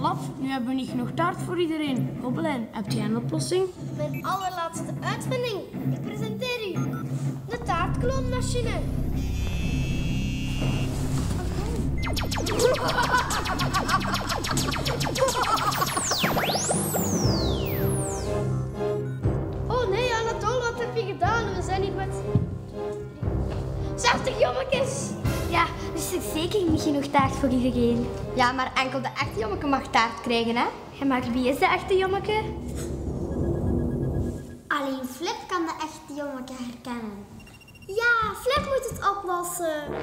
al af. Nu hebben we niet genoeg taart voor iedereen. Gobelijn, heb jij een oplossing? Mijn allerlaatste uitvinding. Ik presenteer u de taartkloonmachine. Oh nee, Anatole, wat heb je gedaan? We zijn hier met 60 jommetjes. Ja, dus er is zeker niet genoeg taart voor iedereen. Ja, maar enkel de echte Jommeke mag taart krijgen, hè? Ja, maar wie is de echte Jommeke? Alleen Flip kan de echte Jommeke herkennen. Ja, Flip moet het oplossen.